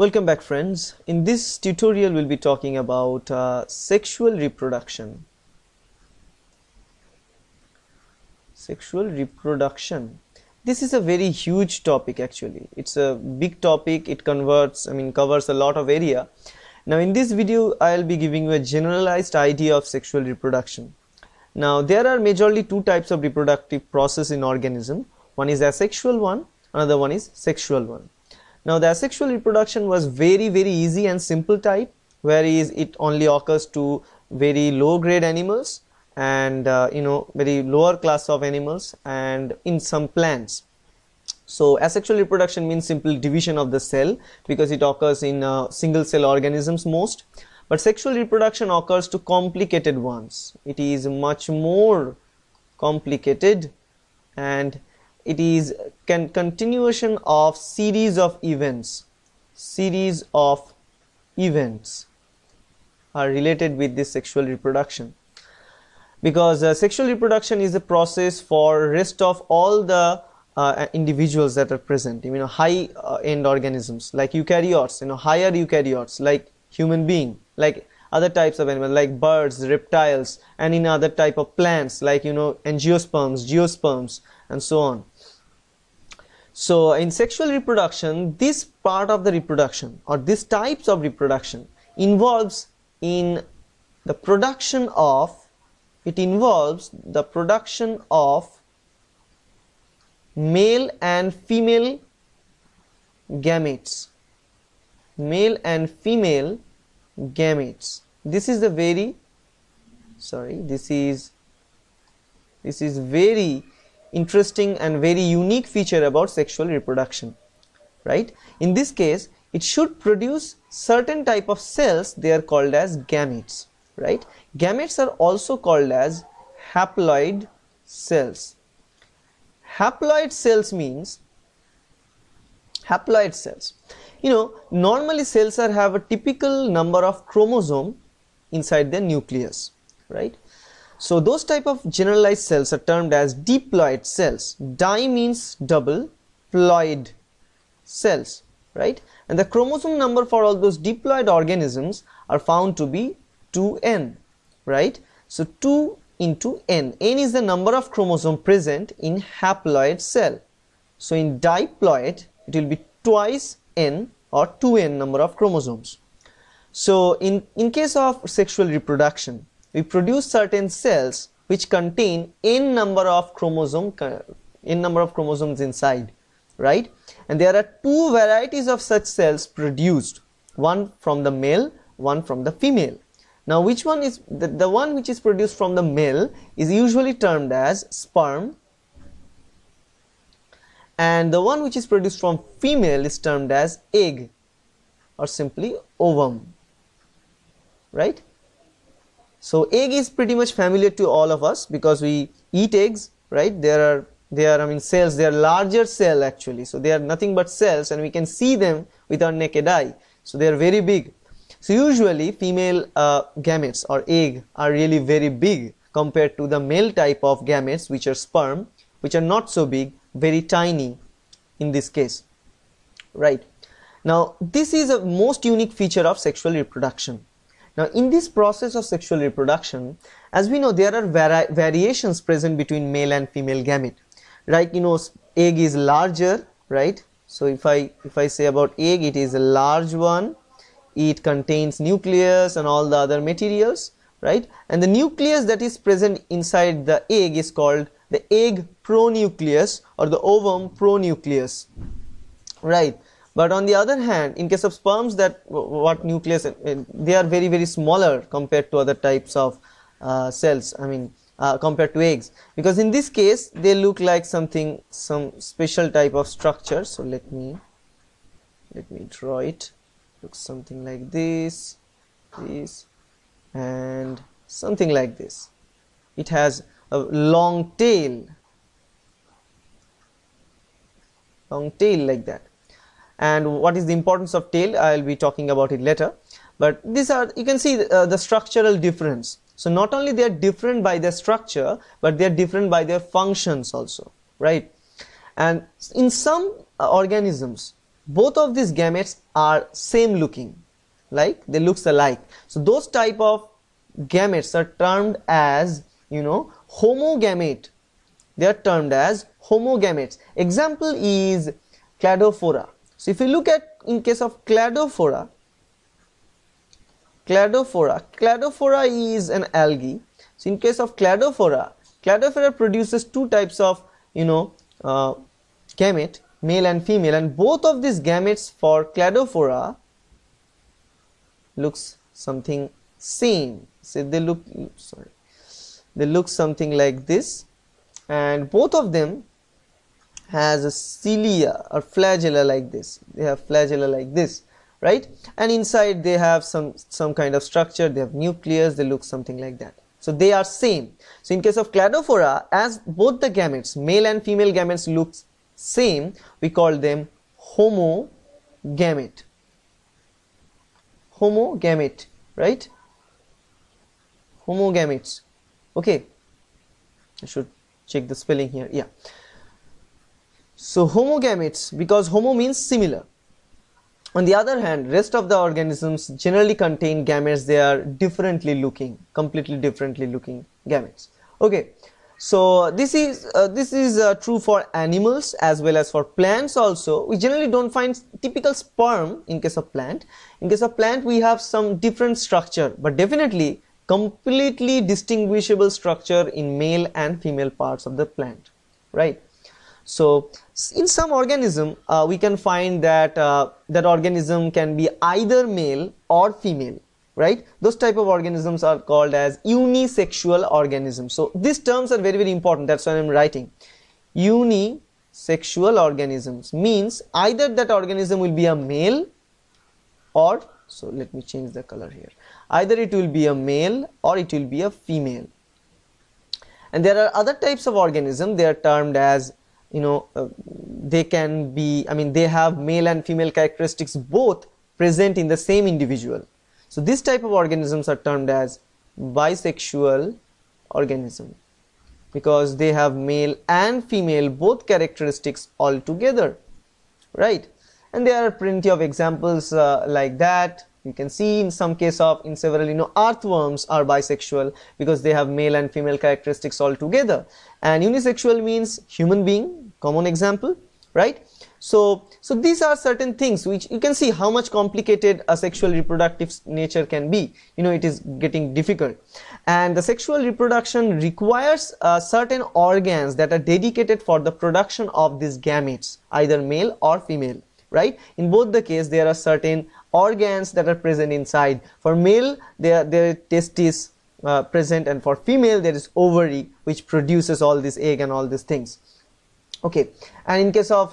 Welcome back, friends. In this tutorial we'll be talking about sexual reproduction. This is a very huge topic. Actually, it's a big topic. It covers a lot of area. Now in this video I'll be giving you a generalized idea of sexual reproduction. Now there are majorly two types of reproductive process in organism. One is asexual one, another one is sexual one. Now the asexual reproduction was very easy and simple type, whereas it only occurs to very low grade animals and very lower class of animals and in some plants. So asexual reproduction means simple division of the cell, because it occurs in single cell organisms most. But sexual reproduction occurs to complicated ones. It is much more complicated, and it is continuation of series of events are related with this sexual reproduction, because sexual reproduction is a process for rest of all the individuals that are present, high end organisms like eukaryotes, higher eukaryotes like human being, like other types of animals like birds, reptiles, and in other type of plants like angiosperms, geosperms, and so on. So in sexual reproduction, this part of the reproduction or these types of reproduction involves the production of male and female gametes. Male and female gametes. This is very interesting and very unique feature about sexual reproduction, right? In this case, it should produce certain type of cells. They are called as gametes, right? Gametes are also called as haploid cells. Haploid cells means haploid cells. Normally cells have a typical number of chromosomes inside their nucleus, right? So those type of generalized cells are termed as diploid cells. Di means double, ploid cells, right? And the chromosome number for all those diploid organisms are found to be 2n, right? So 2 into n. n is the number of chromosomes present in haploid cell. So in diploid, it will be twice n or 2n number of chromosomes. So in case of sexual reproduction, we produce certain cells which contain n number of chromosomes inside, right? And there are two varieties of such cells produced, one from the male, one from the female. Now which one is the one which is produced from the male is usually termed as sperm, and the one which is produced from female is termed as egg or simply ovum, right? So egg is pretty much familiar to all of us because we eat eggs, right? They are cells. They are larger cell actually. So they are nothing but cells, and we can see them with our naked eye. So they are very big. So usually female gametes or egg are really very big compared to the male type of gametes, which are sperm, which are not so big, very tiny in this case, right? Now this is a most unique feature of sexual reproduction. Now in this process of sexual reproduction, as we know, there are variations present between male and female gamete, right? Egg is larger, right? So if I say about egg, it is a large one. It contains nucleus and all the other materials, right? And the nucleus that is present inside the egg is called the egg pronucleus or the ovum pronucleus, right? But on the other hand, in case of sperms, nucleus, they are very smaller compared to other types of cells, compared to eggs, because in this case they look like some special type of structure. So let me draw it. Looks something like this, and something like this. It has a long tail like that. And what is the importance of tail, I'll be talking about it later. But these are, you can see the structural difference. So not only they are different by their structure, but they are different by their functions also, right? And in some organisms, both of these gametes are same looking, like they looks alike. So those type of gametes are termed as, you know, homogamete. They are termed as homogametes. Example is Cladophora. So if you look at in case of Cladophora is an algae. So in case of Cladophora produces two types of, you know, gamete, male and female, and both of these gametes for Cladophora looks something same. So they look something like this, and both of them has a cilia or flagella like this. They have flagella like this, right? And inside they have some kind of structure. They have nucleus. They look something like that. So they are same. So in case of Cladophora, as both the gametes, male and female gametes, looks same, we call them homogamete. Homogamete, right? Homogametes. Okay, I should check the spelling here. Yeah. So homogametes, because homo means similar. On the other hand, rest of the organisms generally contain gametes. They are differently looking, completely differently looking gametes. Okay, so this is true for animals as well as for plants also. We generally don't find typical sperm in case of plant. In case of plant, we have some different structure, but definitely completely distinguishable structure in male and female parts of the plant, right? So in some organism, we can find that that organism can be either male or female, right? Those type of organisms are called as unisexual organisms. So these terms are very, very important. That's why I'm writing. Unisexual organisms means either that organism will be a male or, so let me change the color here. Either it will be a male or it will be a female. And there are other types of organisms. They are termed as, you know, they can be, I mean, they have male and female characteristics both present in the same individual. So this type of organisms are termed as bisexual organism, because they have male and female both characteristics all together, right? And there are plenty of examples like that. You can see in some case of, in several, you know, earthworms are bisexual because they have male and female characteristics all together. And unisexual means human being, common example, right? So these are certain things which you can see how much complicated a sexual reproductive nature can be. You know, it is getting difficult. And the sexual reproduction requires certain organs that are dedicated for the production of these gametes, either male or female, right? In both the case, there are certain organs that are present inside. For male, there are testes present, and for female there is ovary which produces all this egg and all these things. Okay, and in case of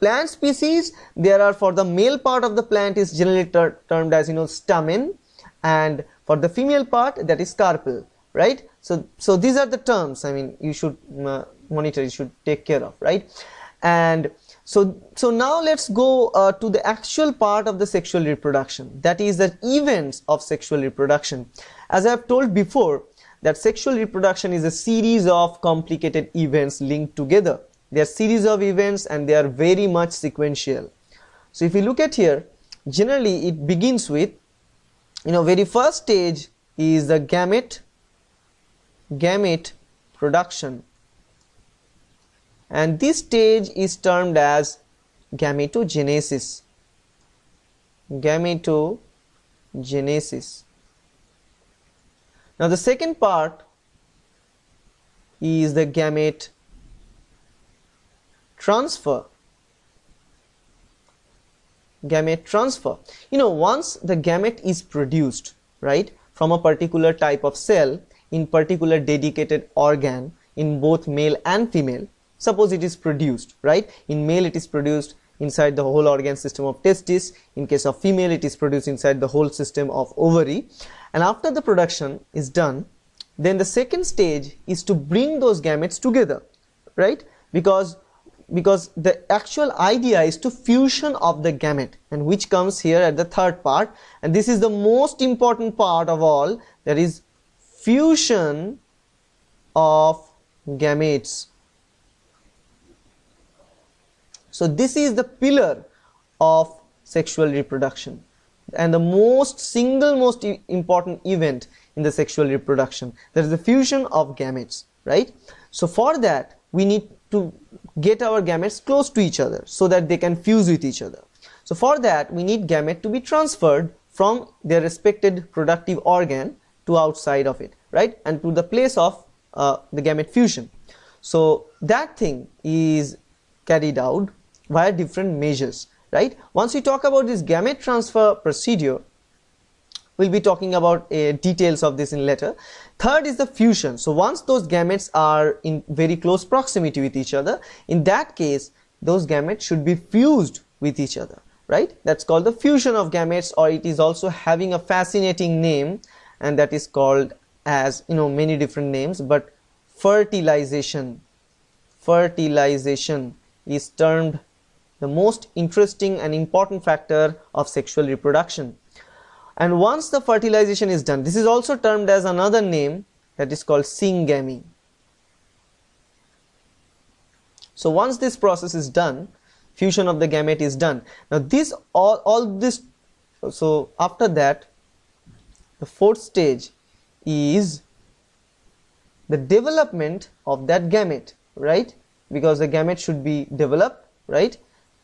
plant species, there are, for the male part of the plant is generally termed as, you know, stamen, and for the female part that is carpal, right? So these are the terms, I mean, you should monitor, you should take care of, right? And so now let's go to the actual part of the sexual reproduction, that is the events of sexual reproduction. As I have told before, that sexual reproduction is a series of complicated events linked together. They are series of events and they are very much sequential. So if you look at here, generally it begins with, you know, very first stage is the gamete production. And this stage is termed as gametogenesis. Gametogenesis. Now the second part is the gamete transfer. Gamete transfer. You know, once the gamete is produced, right, from a particular type of cell in particular dedicated organ in both male and female. Suppose it is produced, right? In male it is produced inside the whole organ system of testes. In case of female, it is produced inside the whole system of ovary. And after the production is done, then the second stage is to bring those gametes together, right? Because the actual idea is to fusion of the gamete, and which comes here at the third part. And this is the most important part of all, that is fusion of gametes. So this is the pillar of sexual reproduction, and the single most important event in the sexual reproduction, that is the fusion of gametes, right? So for that we need to get our gametes close to each other so that they can fuse with each other. So for that we need gamete to be transferred from their respected productive organ to outside of it, right, and to the place of the gamete fusion. So that thing is carried out via different measures, right? Once we talk about this gamete transfer procedure, we'll be talking about details of this in later. Third is the fusion. So once those gametes are in very close proximity with each other, in that case those gametes should be fused with each other, right? That's called the fusion of gametes, or it is also having a fascinating name, and that is called, as you know, many different names, but fertilization. Fertilization is termed the most interesting and important factor of sexual reproduction. And once the fertilization is done, this is also termed as another name, that is called syngamy. So once this process is done, fusion of the gamete is done. Now this all this, so after that the fourth stage is the development of that gamete, right? Because the gamete should be developed, right?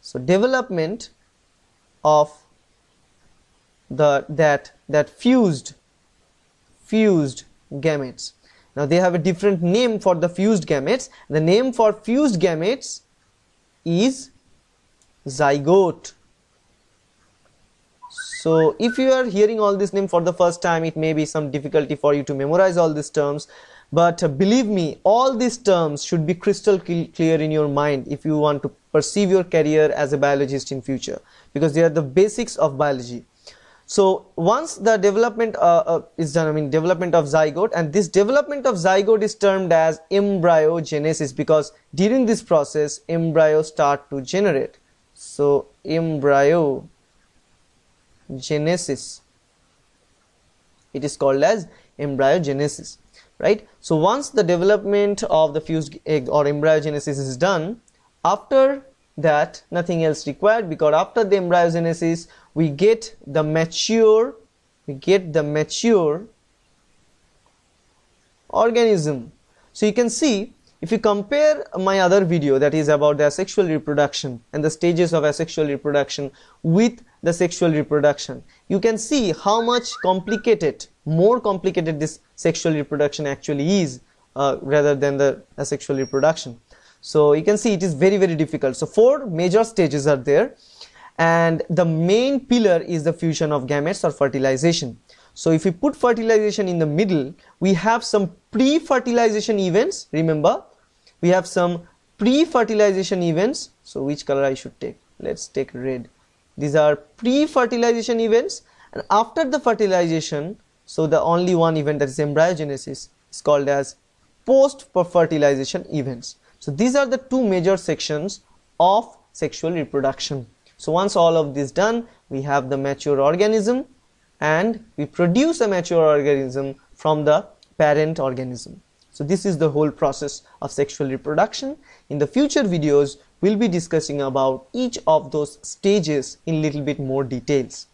So development of that fused gametes. Now they have a different name for the fused gametes. The name for fused gametes is zygote. So if you are hearing all this name for the first time, it may be some difficulty for you to memorize all these terms, but believe me, all these terms should be crystal clear in your mind if you want to pursue your career as a biologist in future, because they are the basics of biology. So once the development is done, I mean development of zygote, and this development of zygote is termed as embryogenesis, because during this process embryos start to generate. So embryogenesis, it is called as embryogenesis, right? So once the development of the fused egg or embryogenesis is done, after that nothing else required, because after the embryogenesis we get the mature organism. So you can see, if you compare my other video that is about the asexual reproduction and the stages of asexual reproduction with the sexual reproduction, you can see how much more complicated this sexual reproduction actually is rather than the asexual reproduction. So you can see it is very, very difficult. So four major stages are there, and the main pillar is the fusion of gametes or fertilization. So if we put fertilization in the middle, we have some pre-fertilization events. Remember, we have some pre-fertilization events. So which color I should take? Let's take red. These are pre-fertilization events, and after the fertilization, so the only one event, that is embryogenesis, is called as post-fertilization events. So these are the two major sections of sexual reproduction. So once all of this done, we have the mature organism, and we produce a mature organism from the parent organism. So this is the whole process of sexual reproduction. In the future videos, we'll be discussing about each of those stages in little bit more details.